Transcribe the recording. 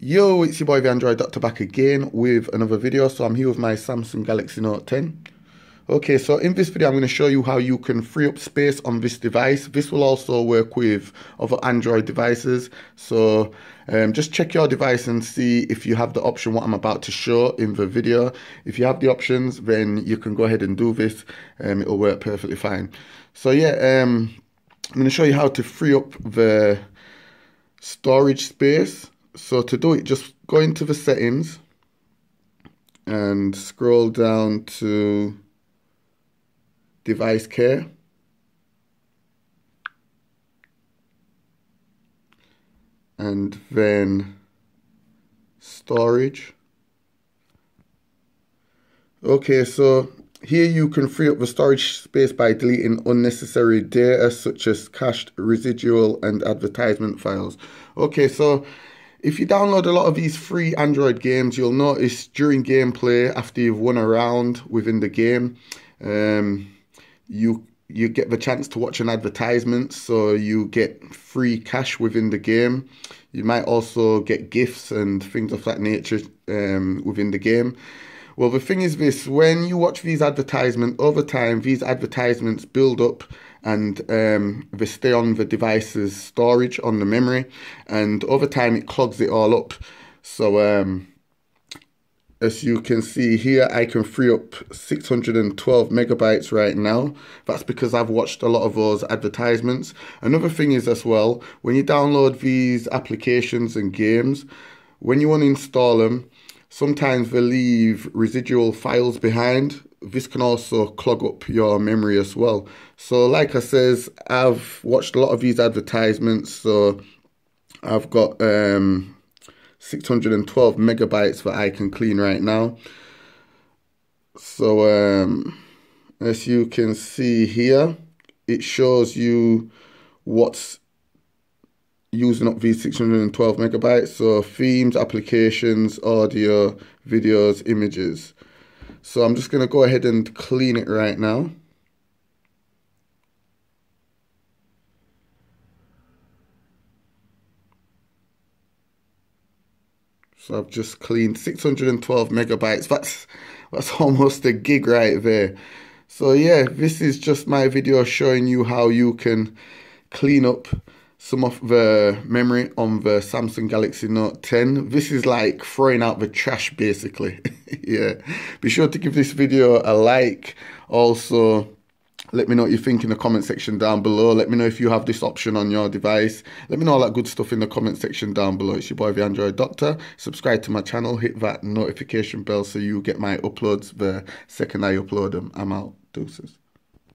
Yo, it's your boy the Android Doctor back again with another video. So I'm here with my Samsung Galaxy Note 10. Okay, so in this video I'm going to show you how you can free up space on this device. This will also work with other Android devices. So just check your device and see if you have the option what I'm about to show in the video. If you have the options, then you can go ahead and do this. It will work perfectly fine. So yeah, I'm going to show you how to free up the storage space. So to do it, just go into the settings and scroll down to device care. And then storage. Okay, so here you can free up the storage space by deleting unnecessary data such as cached, residual and advertisement files. Okay, so if you download a lot of these free Android games, you'll notice during gameplay, after you've won a round within the game, you get the chance to watch an advertisement, so you get free cash within the game. You might also get gifts and things of that nature within the game. Well, the thing is this, when you watch these advertisements, over time, these advertisements build up and they stay on the device's storage, on the memory, and over time it clogs it all up. So as you can see here, I can free up 612 megabytes right now. That's because I've watched a lot of those advertisements. Another thing is as well, when you download these applications and games, when you want to install them, sometimes they leave residual files behind. This can also clog up your memory as well. So like I says, I've watched a lot of these advertisements, so I've got 612 megabytes that I can clean right now. So as you can see here, it shows you what's using up these 612 megabytes. So themes, applications, audio, videos, images. So I'm just going to go ahead and clean it right now. So I've just cleaned 612 megabytes. That's almost a gig right there. So yeah, this is just my video showing you how you can clean up some of the memory on the Samsung Galaxy Note 10. This is like throwing out the trash basically. Yeah. Be sure to give this video a like. Also, let me know what you think in the comment section down below. Let me know if you have this option on your device. Let me know all that good stuff in the comment section down below. It's your boy, the Android Doctor. Subscribe to my channel. Hit that notification bell so you get my uploads the second I upload them. I'm out. Deuces.